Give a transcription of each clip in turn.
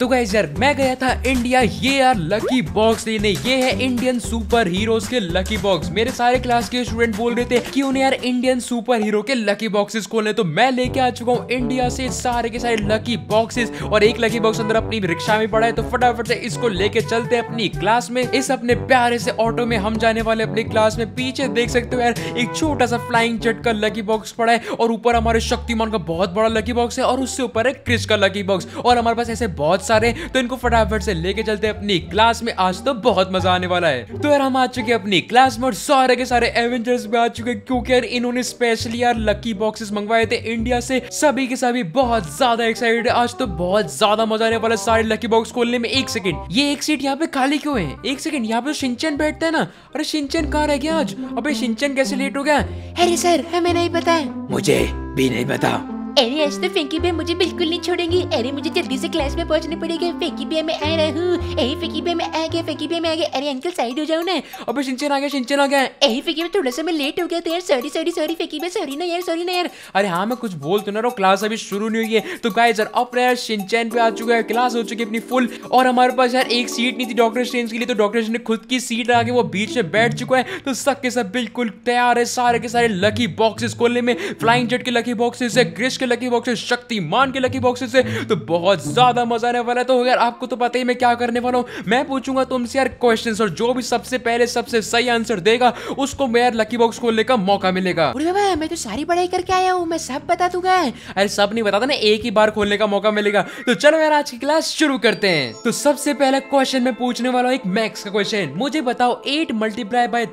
तो गाइस यार मैं गया था इंडिया, ये यार लकी बॉक्स लेने। ये है इंडियन सुपर हीरोज के लकी बॉक्स। मेरे सारे क्लास के स्टूडेंट बोल रहे थे कि उन्हें यार इंडियन सुपर हीरो के लकी बॉक्सेस खोलने, तो मैं लेके आ चुका हूँ इंडिया से सारे के सारे लकी बॉक्सेस। और एक लकी बॉक्स अंदर अपनी रिक्शा में पड़ा है, तो फटाफट से इसको लेके चलते हैं अपनी क्लास में। इस अपने प्यारे से ऑटो में हम जाने वाले अपनी क्लास में। पीछे देख सकते हो यार एक छोटा सा फ्लाइंग जेट का लकी बॉक्स पड़ा है, और ऊपर हमारे शक्तिमान का बहुत बड़ा लकी बॉक्स है, और उससे ऊपर है क्रिश का लकी बॉक्स, और हमारे पास ऐसे बहुत सारे। तो इनको फटाफट से लेके चलते हैं अपनी क्लास में, आज तो बहुत मजा आने वाला है। तो यार हम आ चुके हैं अपनी क्लास में और सारे के सारे एवेंजर्स भी आ चुके हैं, क्योंकि यार इन्होंने स्पेशली यार लकी बॉक्सेस मंगवाए थे इंडिया से। सभी के सभी बहुत ज्यादा एक्साइटेड, आज तो बहुत ज्यादा मजा आने वाला है सारे लकी बॉक्स खोलने में। एक सेकंड, ये एक सीट यहाँ पे खाली क्यों है? एक सेकंड, यहाँ पे शिनचैन बैठता है ना। अरे शिनचैन कहाँ रह गया आज? अबे शिनचैन कैसे लेट हो गया? अरे सर हमें नहीं पता है। मुझे भी नहीं पता। अरे आज तो फेंकी बे मुझे बिल्कुल नहीं छोड़ेंगी। अरे मुझे जल्दी से क्लास में पहुंचने पड़ेगा। फेंकी बे मैं आ रहा हूँ। अरे फेंकी बे मैं आ गया, फेंकी बे मैं आ गया। अरे अंकल साइड हो जाओ ना। अबे शिनचैन आ गया, शिनचैन आ गया। अरे फेंकी बे थोड़ा सा मैं लेट हो गया था यार, सॉरी सॉरी सॉरी फेंकी बे, सॉरी ना यार, सॉरी ना यार। अरे हाँ मैं कुछ बोल तो ना रहा हूँ, क्लास अभी शुरू नहीं हुई है। तो गाइस यार अब यार शिनचैन पे आ चुका है, क्लास हो चुकी है अपनी फुल, और हमारे पास यार एक सीट नहीं थी डॉक्टर स्ट्रेंज के लिए, तो डॉक्टर स्ट्रेंज ने खुद की सीट आके वो बीच में बैठ चुका है। तो सब के सब बिल्कुल तैयार है सारे के सारे लकी बॉक्सेस खोलने में। फ्लाइंग जेट के लकी बॉक्सेस है, क्रिश लकी बॉक्सेस, शक्तिमान के लकी बॉक्सेस से, तो बहुत ज्यादा मजा आने वाला है। तो यार आपको तो पता ही मैं क्या करने वाला हूं, मैं पूछूंगा तुमसे यार क्वेश्चंस, और जो भी सबसे पहले सबसे सही आंसर देगा उसको यार लकी बॉक्स खोलने का मौका मिलेगा। अरे बाबा मैं तो सारी पढ़ाई करके आया हूं, मैं सब बता दूंगा। अरे सब नहीं बताता ना, एक ही बार खोलने का मौका मिलेगा। तो चलो यार आज की क्लास शुरू करते हैं। तो सबसे पहला क्वेश्चन मैं पूछने वाला हूं एक मैथ्स का क्वेश्चन। मुझे बताओ 8 ×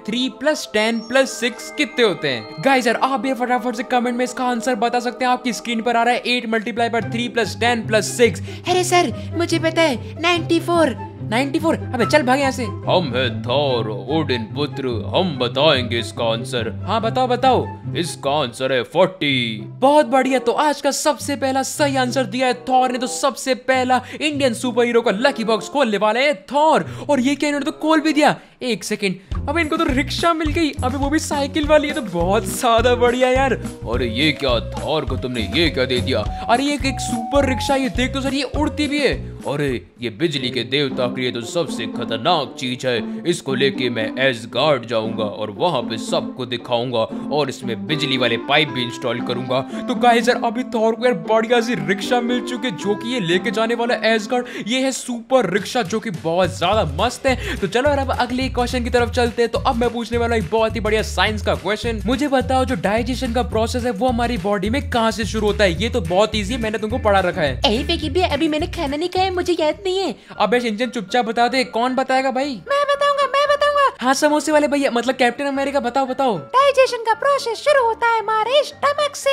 3 + 10 + 6 कितने होते हैं? गाइस यार आप भी फटाफट से कमेंट में इसका आंसर बता सकते हैं। आपकी स्क्रीन पर आ रहा है 8 × 3 + 10 + 6। अरे सर मुझे पता है 94। अबे चल भाग यहाँ से। हम है थॉर ओडिन पुत्र, हम बताएंगे इसका आंसर। हाँ बताओ बताओ। इसका आंसर है 40। बहुत बढ़िया, तो आज का सबसे पहला सही आंसर दिया है थॉर ने। तो सबसे पहला इंडियन सुपर हीरो का लकी बॉक्स खोलने वाले है थॉर, और ये क्या इन्होंने तो खोल भी दिया। एक सेकंड, अब इनको तो रिक्शा मिल गई, अब वो भी साइकिल वाली है, तो बहुत ज्यादा बढ़िया यार। और ये क्या थॉर को तुमने ये क्या दे दिया? अरे ये एक सुपर रिक्शा, ये देख तो सर, ये उड़ती भी है। अरे ये बिजली के देवता के लिए तो सबसे खतरनाक चीज है, इसको लेके मैं एस्गार्ड जाऊंगा और वहां पे सबको दिखाऊंगा, और इसमें बिजली वाले पाइप भी इंस्टॉल करूंगा। तो गाइस यार अभी थॉर को यार बढ़िया सी रिक्शा मिल चुकी है, जो कि ये लेके जाने वाला एस्गार्ड। ये है सुपर रिक्शा जो कि बहुत ज्यादा मस्त है। तो चलो यार अब अगले क्वेश्चन की तरफ चलते हैं। तो अब मैं पूछने वाला एक बहुत ही बढ़िया साइंस का क्वेश्चन। मुझे बताओ जो डाइजेशन का प्रोसेस है वो हमारी बॉडी में कहाँ से शुरू होता है? ये तो बहुत ईजी है, मैंने तुमको पढ़ा रखा है। अभी मैंने खाना नहीं खाया, मुझे याद नहीं है। अबे शिनचैन चुपचाप बता दे। कौन बताएगा भाई? मैं बताऊंगा, मैं बताऊंगा। हाँ समोसे वाले भैया, मतलब कैप्टन अमेरिका। बताओ बताओ। डाइजेशन का प्रोसेस शुरू होता है हमारे स्टमक से।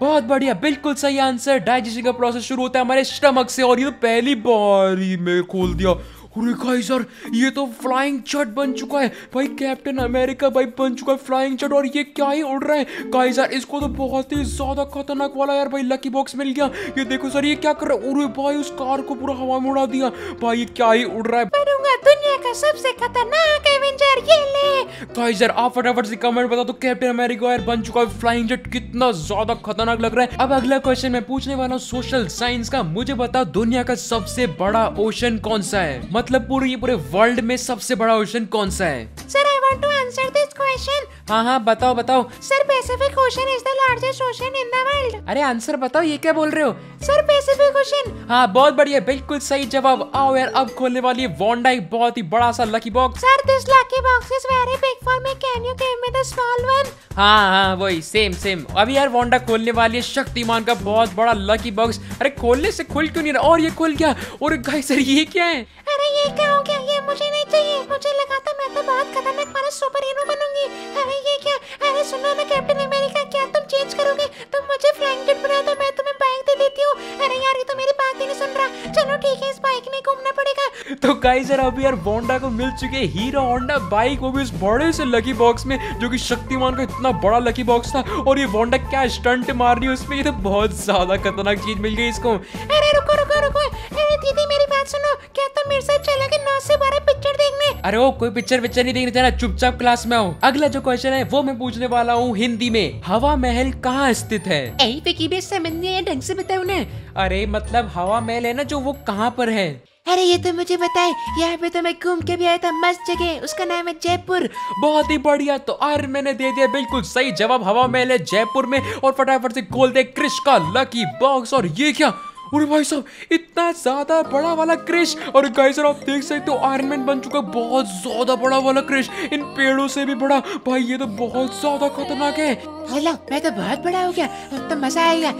बहुत बढ़िया, बिल्कुल सही आंसर। डाइजेशन का प्रोसेस शुरू होता है हमारे स्टमक से, और ये तो पहली बारी में खोल दिया। अरे गाइस यार ये तो फ्लाइंग जेट बन चुका है भाई, कैप्टन अमेरिका भाई बन चुका है फ्लाइंग जेट, और ये क्या ही उड़ रहा है। गाइस यार इसको तो बहुत ही ज्यादा खतरनाक वाला यार भाई लकी बॉक्स मिल गया। ये देखो सर ये क्या कर रहा है, अरे भाई उस कार को पूरा हवा में उड़ा दिया भाई, ये क्या ही उड़ रहा है। बनूंगा दुनिया का सबसे खतरनाक एवेंजर, ये ले। गाइस यार आप फटाफट से कमेंट बता दो, कैप्टन अमेरिका यार बन चुका है फ्लाइंग जेट, कितना ज्यादा खतरनाक लग रहा है। अब अगला क्वेश्चन मैं पूछने वाला हूँ सोशल साइंस का। मुझे बताओ दुनिया का सबसे बड़ा ओशन कौन सा है? मतलब पूरे वर्ल्ड में सबसे बड़ा ओशन कौन सा है? Sir I want to answer this question. हाँ हाँ बताओ बताओ। Sir Pacific ocean is the largest ocean in the world. अरे आंसर बताओ, ये क्या बोल रहे हो? Sir Pacific ocean. हाँ बहुत बढ़िया, बिल्कुल सही जवाब। आओ यार अब खोलने वाली है वोंडा एक बहुत ही बड़ा सा lucky box. Sir this lucky box is very big for me, can you give me the small one? हाँ हाँ वही सेम सेम। अभी यार वोंडा खोलने वाली है शक्तिमान का बहुत बड़ा लकी बॉक्स। अरे खोलने से खुल क्यों नहीं रहा? और ये खुल गया। और गाइस सर ये क्या है? अरे ये क्या हो गया? ये मुझे नहीं चाहिए, मुझे लगा था मैं तो बहुत खतरनाक वाला सुपर हीरो बनूंगी। अरे ये क्या? अरे सुनो ना कैप्टन अमेरिका, क्या तुम चेंज करोगे? तुम मुझे फ्लाइंग जेट बना दो, मैं तुम्हें बाइक दे देती हूँ। अरे यार ये तो मेरी बात ही नहीं सुन रहा, चलो ठीक है इस बाइक में घूमना पड़ेगा। तो गाइस यार अभी यार वोंडा को मिल चुके हीरो होंडा बाइक, वो भी उस बड़े से लकी बॉक्स में, जो कि शक्तिमान का इतना बड़ा लकी बॉक्स था। और ये वोंडा क्या स्टंट मार रही है उसमें, ये तो बहुत ज्यादा खतरनाक चीज मिल गई इसको। अरे रुको रुको रुको, अरे दीदी मेरी बात सुनो, क्या तुम मेरे साथ चलोगे 9 से 12 पिक्चर देखने? अरे वो कोई पिक्चर पिक्चर नहीं देखने देना, चुपचाप क्लास में आओ। अगला जो क्वेश्चन है वो मैं पूछने वाला हूँ हिंदी में, हवा महल कहाँ स्थित है? यही पे की बेस समझने ढंग से बताए उन्हें। अरे मतलब हवा महल है ना जो, वो कहाँ पर है? अरे ये तो मुझे बताए, यहाँ पे तो मैं घूम के भी आया था, मस्त जगह, उसका नाम है जयपुर। बहुत ही बढ़िया, तो आर्यमैन ने दे दिया बिल्कुल सही जवाब, हवा महल है जयपुर में। और फटाफट से खोल दे क्रिश का लकी बॉक्स। और ये क्या, अरे भाई साहब इतना ज्यादा बड़ा वाला क्रिश। और गाइस आप देख सकते हो आयरमैन बन चुका, बहुत ज्यादा बड़ा वाला क्रिश, इन पेड़ों से भी बड़ा। भाई ये तो बहुत ज्यादा खतरनाक है। हेलो मैं तो बहुत बड़ा हो गया, अब तो मजा आएगा,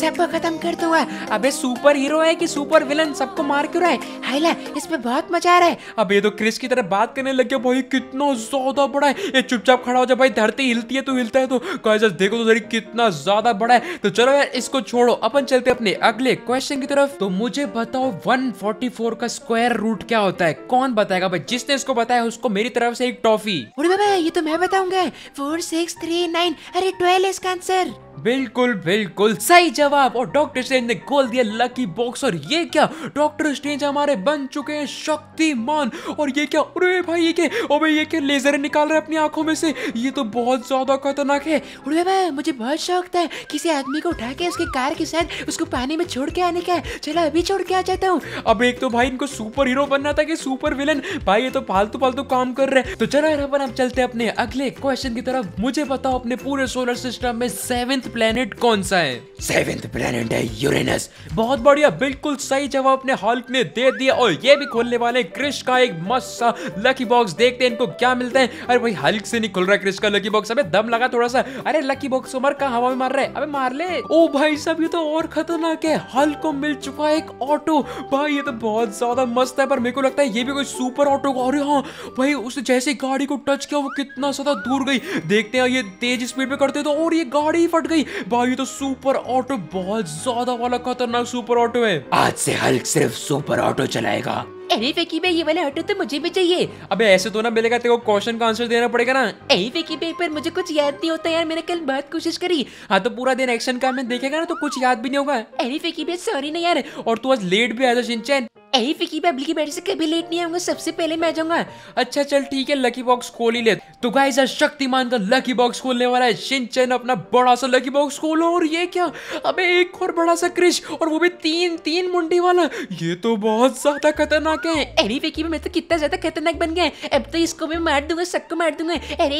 सबको खत्म कर दूंगा। अबे सुपर हीरो है कि सुपर विलन, सबको मार क्यों रहा है? हाइला इसमें बहुत मजा आ रहा है। अब ये तो क्रिश की तरह बात करने लग गया। भाई कितना ज्यादा बड़ा है ये, चुपचाप खड़ा हो जा भाई, धरती हिलती है तो हिलता है। तो गाइस देखो तो कितना ज्यादा बड़ा है। तो चलो यार इसको छोड़ो, अपन चलते अपने अगले क्वेश्चन की तरफ। तो मुझे बताओ 144 का स्क्वायर रूट क्या होता है? कौन बताएगा भाई? जिसने इसको बताया उसको मेरी तरफ से एक टॉफी। अरे बाबा ये तो मैं बताऊंगा, 4 6 3 9। अरे 12 इसका आंसर। बिल्कुल बिल्कुल सही जवाब। और डॉक्टर स्ट्रेंज ने खोल दिया लकी बॉक्स। और ये क्या, डॉक्टर स्ट्रेंज हमारे बन चुके हैं शक्तिमान। और ये क्या, अरे भाई ये क्या, अबे ये क्या लेजर निकाल रहा है अपनी आंखों में से, ये तो बहुत ज्यादा खतरनाक है। अरे भाई मुझे बहुत शौक था किसी आदमी को उठा के उसके कार के साथ उसको पानी में छोड़ के आने का, चलो अभी छोड़ के आ जाता हूँ। अब एक तो भाई इनको सुपर हीरो बनना था कि सुपर विलन, भाई ये तो फालतू फालतू काम कर रहे हैं। तो चलो यार अपन अब चलते हैं अपने अगले क्वेश्चन की तरफ। मुझे बताओ अपने पूरे सोलर सिस्टम में 7th प्लेनेट कौन सा है? 7th प्लेनेट है यूरेनस। बहुत बढ़िया, बिल्कुल सही जवाब अपने हल्क ने दे दिया। और ये भी खोलने वाले क्रिश का एक मस्त सा लकी बॉक्स, देखते हैं इनको क्या मिलता है। अरे भाई हल्क से नहीं खुल रहा क्रिश का लकी बॉक्स, अबे दम लगा थोड़ा सा। अरे लकी बॉक्स को मार, कहाँ हवा में मार रहा है, अबे मार ले। ओ भाई साहब ये तो और खतरनाक है, हल्क को मिल चुका है एक ऑटो। भाई ये तो बहुत ज्यादा मस्त है, पर मेरे को लगता है ये भी कोई सुपर ऑटो। अरे हाँ भाई उसने जैसे गाड़ी को टच किया वो कितना ज्यादा दूर गई, देखते हैं ये तेज स्पीड में करते तो, और ये गाड़ी फट गई। भाई तो सुपर ऑटो बहुत ज्यादा वाला खतरनाक सुपर ऑटो है। आज से हल्क सिर्फ सुपर ऑटो चलाएगा। अरे फेकी बे ये वाला ऑटो तो मुझे भी चाहिए। अबे ऐसे तो ना मिलेगा, तेरे को क्वेश्चन का आंसर देना पड़ेगा ना। अरे फेकी बे पर मुझे कुछ याद नहीं होता यार, मैंने कल बहुत कोशिश करी। हाँ तो पूरा दिन एक्शन काम में देखेगा ना तो कुछ याद भी नहीं होगा। अरे फेकी बे सॉरी ना यार, और तू आज लेट भी आया था शिनचैन। अरे फिकी बे अबली की बैटरी से कभी लेट नहीं आऊंगा, सबसे पहले मैं आ जाऊंगा। अच्छा चल ठीक है, लकी बॉक्स खोल ही ले। तो गाइस आज शक्तिमान का लकी बॉक्स खोलने वाला है शिनचैन, अपना बड़ा सा लकी बॉक्स खोलो। और ये क्या, अबे एक और बड़ा सा क्रिश, और वो भी तीन मुंडी वाला, ये तो बहुत ज्यादा खतरनाक है। अरे फिकी बे मैं तो कितना ज्यादा खतरनाक बन गया, अब तो इसको मैं मार दूंगा, सबको मार दूंगा। अरे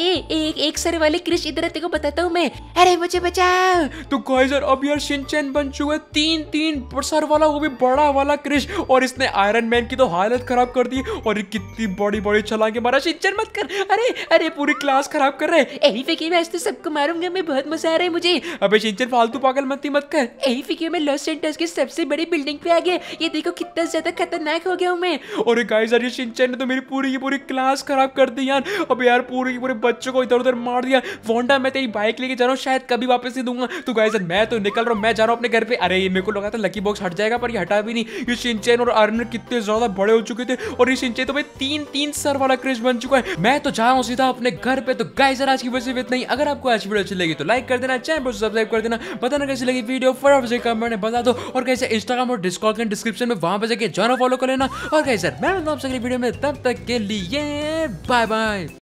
एक सर वाले क्रिश, इधर तेरे को बताता हूँ मैं, अरे मुझे बचाओ। तो गाइस अब यार शिनचैन बन चुका है तीन सर वाला, वो भी बड़ा वाला क्रिश, और इसने आयरन मैन की तो हालत खराब कर दी। और कितनी बड़ी छलांगे मारा, शिनचैन मत कर, अरे पूरी क्लास खराब कर रहे हैं। ऐही फिकी मैं आज तो सबको मारूंगा मैं, बहुत मजा आ रहा है मुझे। अबे शिनचैन फालतू पागल मत कर। ऐही फिकी मैं लॉस सेंटर्स की सबसे बड़ी बिल्डिंग पे आ गया, ये देखो कितना ज्यादा खतरनाक हो गया हूं मैं। और गाइस यार ये शिनचैन ने तो मेरी पूरी क्लास खराब कर दी यार। अब यार पूरे बच्चों को इधर उधर मार दिया। वोंडा मैं तेरी बाइक लेके जा रहा हूँ, शायद कभी वापस नहीं दूंगा। तो गाइस मैं तो निकल रहा हूँ, मैं जा रहा हूँ अपने घर पे। अरे मेरे को लगा था लकी बॉक्स हट जाएगा, पर ये हटा भी नहीं। ये शिनचैन और कितने ज्यादा बड़े हो चुके थे, और ये शिनचैन तो भाई तीन सर वाला क्रिश बन चुका है। मैं तो जा रहा हूं सीधा अपने घर पे। तो गाइस आज की वीडियो इतना ही। अगर आपको आज वीडियो अच्छी लगी तो लाइक कर देना, चैनल को सब्सक्राइब कर देना, बताना कैसी लगी वीडियो, फटाफट से कमेंट में बता दो। और कैसे इंस्टाग्राम और डिस्कॉर्ड के डिस्क्रिप्शन में वहां पर जाकर जाना फॉलो कर लेना। और गाइस मैं मिलता हूं आपसे अगली वीडियो में, तब तक के लिए बाय बाय।